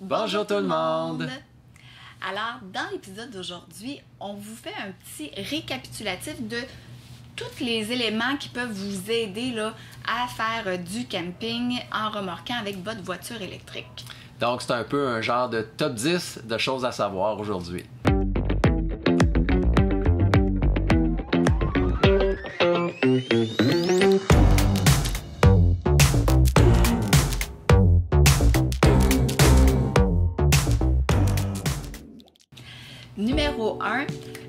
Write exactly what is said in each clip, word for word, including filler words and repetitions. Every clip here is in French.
Bonjour tout le monde! Alors, dans l'épisode d'aujourd'hui, on vous fait un petit récapitulatif de tous les éléments qui peuvent vous aider là, à faire du camping en remorquant avec votre voiture électrique. Donc, c'est un peu un genre de top dix de choses à savoir aujourd'hui. Numéro un,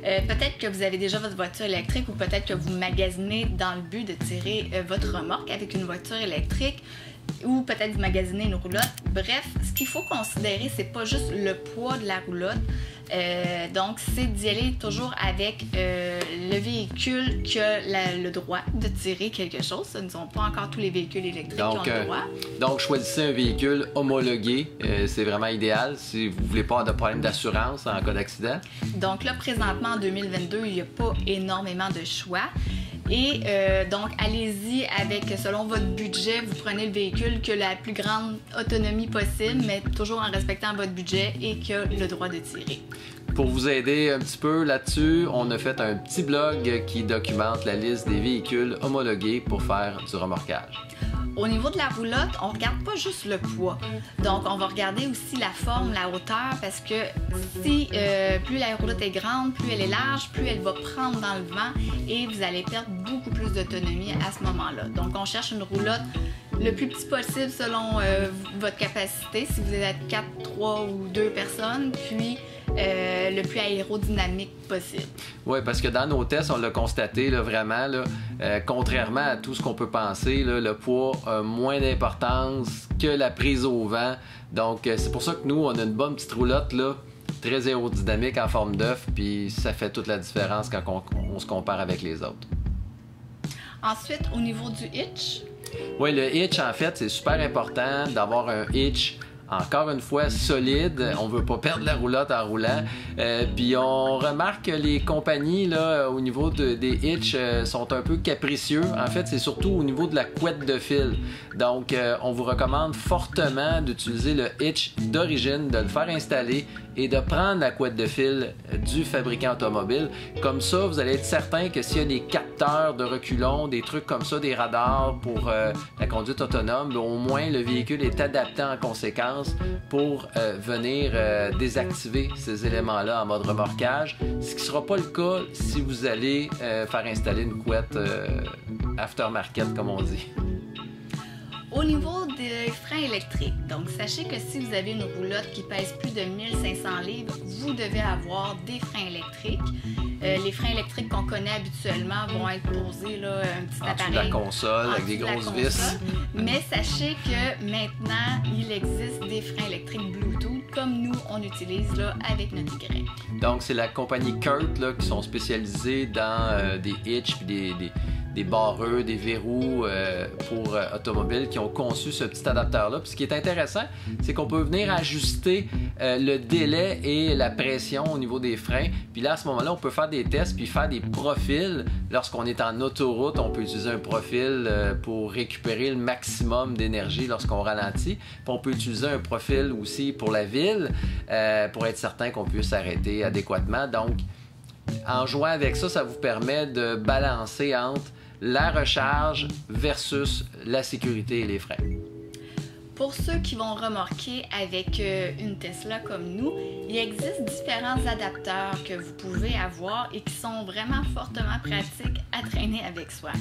euh, peut-être que vous avez déjà votre voiture électrique ou peut-être que vous magasinez dans le but de tirer euh, votre remorque avec une voiture électrique ou peut-être vous magasinez une roulotte. Bref, ce qu'il faut considérer, c'est pas juste le poids de la roulotte, euh, donc c'est d'y aller toujours avec euh, le véhicule qui a la, le droit de tirer quelque chose. Ce ne sont pas encore tous les véhicules électriques donc, qui ont le droit. Euh, donc choisissez un véhicule homologué, euh, c'est vraiment idéal si vous ne voulez pas avoir de problème d'assurance en cas d'accident. Donc là, présentement en deux mille vingt-deux, il n'y a pas énormément de choix. Et euh, donc, allez-y avec, selon votre budget, vous prenez le véhicule qui a la plus grande autonomie possible, mais toujours en respectant votre budget et qui a le droit de tirer. Pour vous aider un petit peu là-dessus, on a fait un petit blog qui documente la liste des véhicules homologués pour faire du remorquage. Au niveau de la roulotte, on ne regarde pas juste le poids. Donc, on va regarder aussi la forme, la hauteur, parce que si euh, plus la roulotte est grande, plus elle est large, plus elle va prendre dans le vent et vous allez perdre beaucoup plus d'autonomie à ce moment-là. Donc, on cherche une roulotte le plus petit possible selon euh, votre capacité, si vous êtes quatre, trois ou deux personnes, puis euh, le plus aérodynamique possible. Oui, parce que dans nos tests, on l'a constaté là, vraiment, là, euh, contrairement à tout ce qu'on peut penser, là, le poids a moins d'importance que la prise au vent. Donc, euh, c'est pour ça que nous, on a une bonne petite roulotte là, très aérodynamique en forme d'œuf, puis ça fait toute la différence quand on, on se compare avec les autres. Ensuite, au niveau du hitch. Oui, le hitch, en fait, c'est super important d'avoir un hitch, encore une fois, solide. On ne veut pas perdre la roulotte en roulant. Euh, puis on remarque que les compagnies, là, au niveau de, des hitches, euh, sont un peu capricieux. En fait, c'est surtout au niveau de la couette de fil. Donc, euh, on vous recommande fortement d'utiliser le hitch d'origine, de le faire installer et de prendre la couette de fil du fabricant automobile. Comme ça, vous allez être certain que s'il y a des capteurs de reculons, des trucs comme ça, des radars pour euh, la conduite autonome, bien, au moins le véhicule est adapté en conséquence pour euh, venir euh, désactiver ces éléments-là en mode remorquage, ce qui ne sera pas le cas si vous allez euh, faire installer une couette euh, aftermarket, comme on dit. Au niveau des freins électriques, donc sachez que si vous avez une roulotte qui pèse plus de mille cinq cents livres, vous devez avoir des freins électriques. Euh, les freins électriques qu'on connaît habituellement vont être posés là, un petit en appareil. De la console avec des grosses vis. Mais sachez que maintenant, il existe des freins électriques Bluetooth comme nous, on utilise là, avec notre Y. Donc, c'est la compagnie Kurt là, qui sont spécialisées dans euh, des hitches et des... des... des barreux, des verrous euh, pour euh, automobiles qui ont conçu ce petit adaptateur-là. Puis ce qui est intéressant, c'est qu'on peut venir ajuster euh, le délai et la pression au niveau des freins. Puis là, à ce moment-là, on peut faire des tests puis faire des profils. Lorsqu'on est en autoroute, on peut utiliser un profil euh, pour récupérer le maximum d'énergie lorsqu'on ralentit. Puis on peut utiliser un profil aussi pour la ville euh, pour être certain qu'on puisse s'arrêter adéquatement. Donc, en jouant avec ça, ça vous permet de balancer entre la recharge versus la sécurité et les freins. Pour ceux qui vont remorquer avec une Tesla comme nous, il existe différents adapteurs que vous pouvez avoir et qui sont vraiment fortement pratiques à traîner avec soi.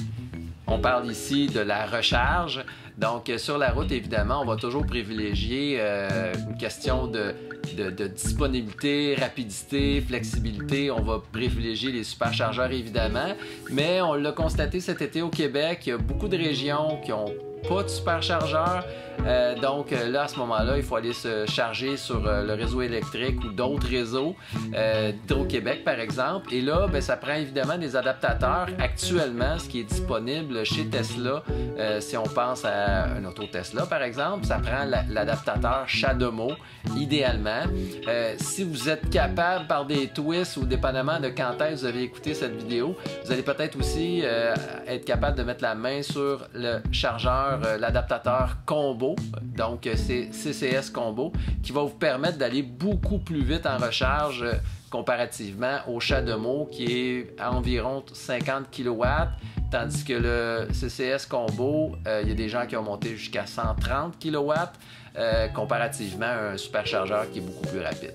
On parle ici de la recharge. Donc, sur la route, évidemment, on va toujours privilégier euh, une question de, de, de disponibilité, rapidité, flexibilité. On va privilégier les superchargeurs, évidemment. Mais on l'a constaté cet été au Québec, il y a beaucoup de régions qui n'ont pas de superchargeurs. Euh, donc là, à ce moment-là, il faut aller se charger sur euh, le réseau électrique ou d'autres réseaux, euh, Hydro-Québec par exemple. Et là, ben, ça prend évidemment des adaptateurs. Actuellement, ce qui est disponible chez Tesla, euh, si on pense à un auto Tesla par exemple, ça prend l'adaptateur CHAdeMO, idéalement. Euh, si vous êtes capable par des twists ou dépendamment de quand est-ce que vous avez écouté cette vidéo, vous allez peut-être aussi euh, être capable de mettre la main sur le chargeur l'adaptateur euh, l'adaptateur combo, donc c'est C C S Combo, qui va vous permettre d'aller beaucoup plus vite en recharge euh, comparativement au CHAdeMO qui est à environ cinquante kilowatts, tandis que le C C S Combo, euh, il y a des gens qui ont monté jusqu'à cent trente kilowatts, euh, comparativement à un superchargeur qui est beaucoup plus rapide.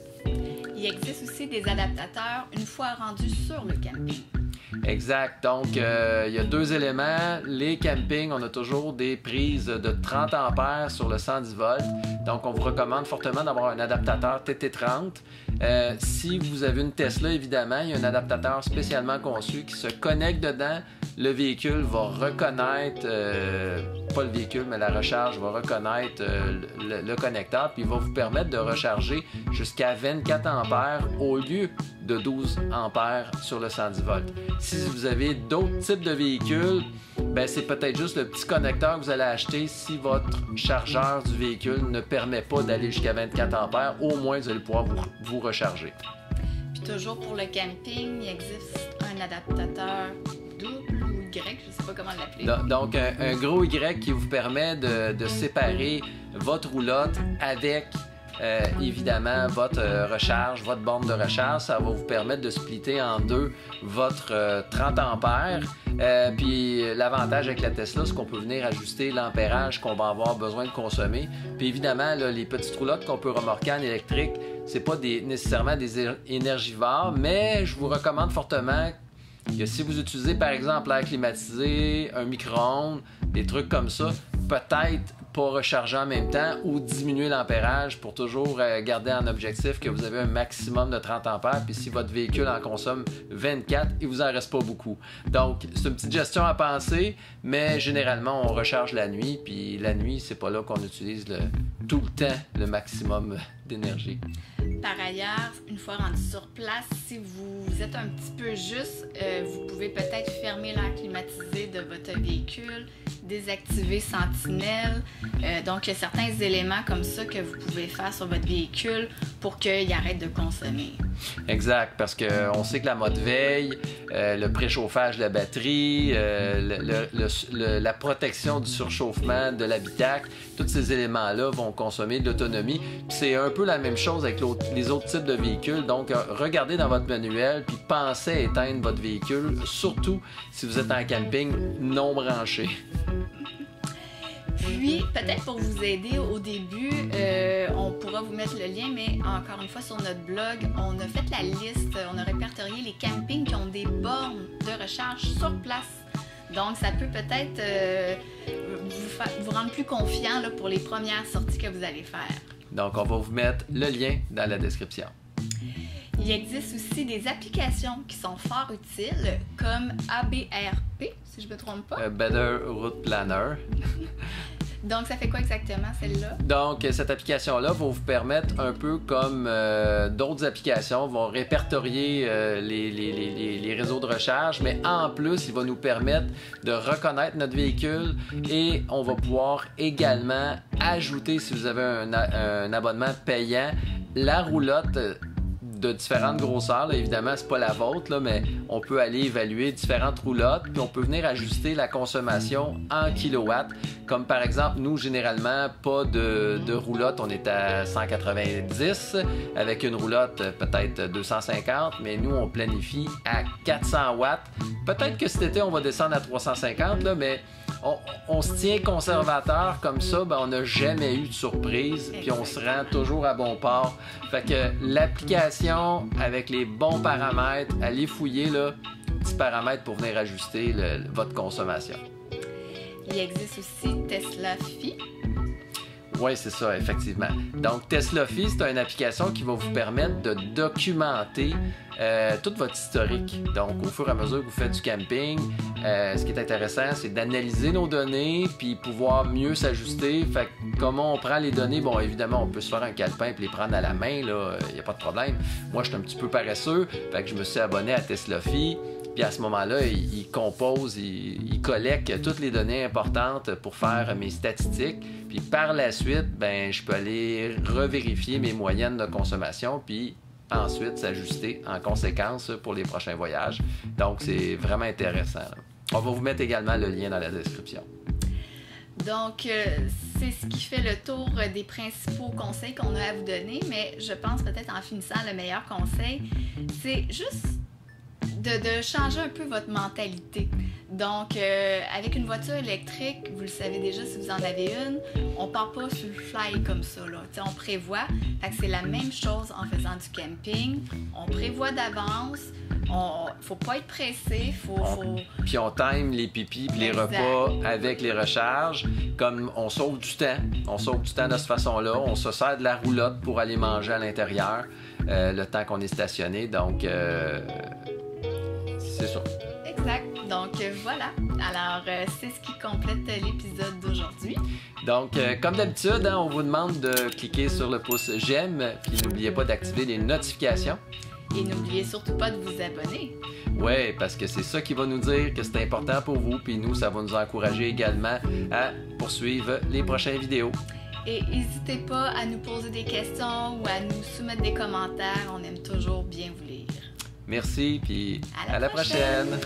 Il existe aussi des adaptateurs une fois rendus sur le camping. Exact. Donc, euh, il y a deux éléments. Les campings, on a toujours des prises de trente ampères sur le cent dix volts. Donc, on vous recommande fortement d'avoir un adaptateur T T trente. Euh, si vous avez une Tesla, évidemment, il y a un adaptateur spécialement conçu qui se connecte dedans. Le véhicule va reconnaître, euh, pas le véhicule, mais la recharge va reconnaître euh, le, le connecteur, puis il va vous permettre de recharger jusqu'à vingt-quatre ampères au lieu de douze ampères sur le cent dix volts. Si vous avez d'autres types de véhicules, ben c'est peut-être juste le petit connecteur que vous allez acheter. Si votre chargeur du véhicule ne permet pas d'aller jusqu'à vingt-quatre ampères, au moins vous allez pouvoir vous, vous recharger. Puis toujours pour le camping, il existe un adaptateur double ou Y, je ne sais pas comment l'appeler. Donc un, un gros Y qui vous permet de, de séparer votre roulotte avec Euh, évidemment votre euh, recharge, votre borne de recharge. Ça va vous permettre de splitter en deux votre euh, trente ampères. Euh, puis l'avantage avec la Tesla, c'est qu'on peut venir ajuster l'ampérage qu'on va avoir besoin de consommer. Puis évidemment, là, les petites roulottes qu'on peut remorquer en électrique, c'est pas des, nécessairement des énergivores, mais je vous recommande fortement que si vous utilisez par exemple l'air climatisé, un micro-ondes, des trucs comme ça, peut-être pas recharger en même temps ou diminuer l'ampérage pour toujours euh, garder en objectif que vous avez un maximum de trente ampères. Puis si votre véhicule en consomme vingt-quatre, il vous en reste pas beaucoup. Donc c'est une petite gestion à penser, mais généralement on recharge la nuit, puis la nuit c'est pas là qu'on utilise le, tout le temps le maximum d'énergie. Par ailleurs, une fois rendu sur place, si vous êtes un petit peu juste, euh, vous pouvez peut-être fermer l'air climatisé de votre véhicule, désactiver Sentinelle. Euh, donc, il y a certains éléments comme ça que vous pouvez faire sur votre véhicule pour qu'il arrête de consommer. Exact, parce qu'on sait que la mode veille, euh, le préchauffage de la batterie, euh, le, le, le, la protection du surchauffement de l'habitacle, tous ces éléments-là vont consommer de l'autonomie. C'est un peu la même chose avec les autres types de véhicules. Donc, regardez dans votre manuel puis pensez à éteindre votre véhicule, surtout si vous êtes en camping non branché. Puis, peut-être pour vous aider au début, euh, on pourra vous mettre le lien, mais encore une fois, sur notre blog, on a fait la liste, on a répertorié les campings qui ont des bornes de recharge sur place. Donc, ça peut peut-être euh, vous, vous rendre plus confiant là, pour les premières sorties que vous allez faire. Donc, on va vous mettre le lien dans la description. Il existe aussi des applications qui sont fort utiles, comme A B R P, si je ne me trompe pas. A Better Route Planner. Donc, ça fait quoi exactement, celle-là? Donc, cette application-là va vous permettre, un peu comme euh, d'autres applications, vont répertorier euh, les, les, les, les réseaux de recharge, mais en plus, il va nous permettre de reconnaître notre véhicule et on va pouvoir également ajouter, si vous avez un, un abonnement payant, la roulotte de différentes grosseurs. Là, évidemment, c'est pas la vôtre, là, mais on peut aller évaluer différentes roulottes, puis on peut venir ajuster la consommation en kilowatts. Comme par exemple, nous, généralement, pas de, de roulotte, on est à cent quatre-vingt-dix, avec une roulotte peut-être deux cent cinquante, mais nous, on planifie à quatre cents watts. Peut-être que cet été, on va descendre à trois cent cinquante, là, mais on, on se tient conservateur comme ça, ben, on n'a jamais eu de surprise, puis on se rend toujours à bon port. Fait que l'application, avec les bons paramètres, allez fouiller, là, petits paramètres pour venir ajuster le, votre consommation. Il existe aussi TeslaFi. Oui, c'est ça, effectivement. Donc, TeslaFi, c'est une application qui va vous permettre de documenter euh, tout votre historique. Donc, au fur et à mesure que vous faites du camping, euh, ce qui est intéressant, c'est d'analyser nos données puis pouvoir mieux s'ajuster. Fait que comment on prend les données? Bon, évidemment, on peut se faire un calepin et les prendre à la main, là, il n'y a pas de problème. Moi, je suis un petit peu paresseux, fait que je me suis abonné à TeslaFi. Puis à ce moment-là, il, il compose, il, il collecte toutes les données importantes pour faire mes statistiques. Puis par la suite, ben, je peux aller revérifier mes moyennes de consommation, puis ensuite s'ajuster en conséquence pour les prochains voyages. Donc, c'est vraiment intéressant. On va vous mettre également le lien dans la description. Donc, euh, c'est ce qui fait le tour des principaux conseils qu'on a à vous donner, mais je pense peut-être en finissant, le meilleur conseil, c'est juste de, de changer un peu votre mentalité. Donc, euh, avec une voiture électrique, vous le savez déjà si vous en avez une, on part pas sur le fly comme ça, là. T'sais, on prévoit, c'est la même chose en faisant du camping, on prévoit d'avance, on faut pas être pressé, faut... faut... Puis on time les pipis puis les repas avec les recharges, comme on sauve du temps, on sauve du temps de cette façon-là, on se sert de la roulotte pour aller manger à l'intérieur euh, le temps qu'on est stationné, donc euh, c'est ça. Exact. Donc voilà, alors euh, c'est ce qui complète l'épisode d'aujourd'hui. Donc euh, comme d'habitude, hein, on vous demande de cliquer sur le pouce j'aime, puis n'oubliez pas d'activer les notifications. Et n'oubliez surtout pas de vous abonner. Oui, parce que c'est ça qui va nous dire que c'est important pour vous, puis nous, ça va nous encourager également à poursuivre les prochaines vidéos. Et n'hésitez pas à nous poser des questions ou à nous soumettre des commentaires, on aime toujours bien vous lire. Merci, puis à la, à la prochaine! prochaine.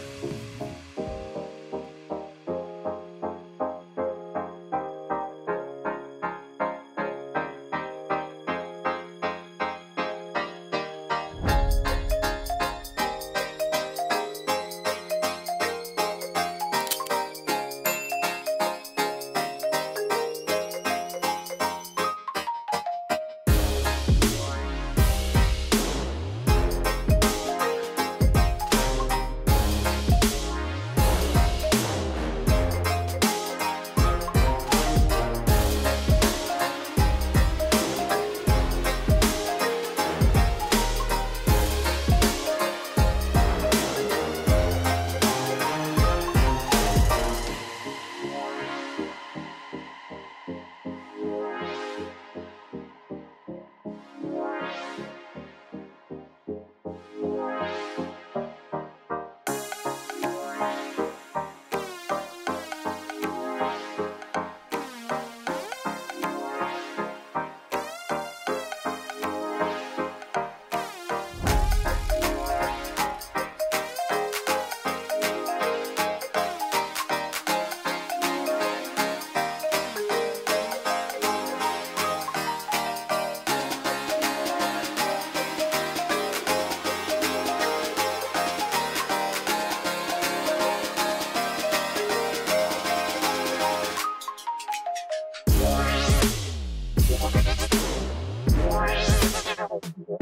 What?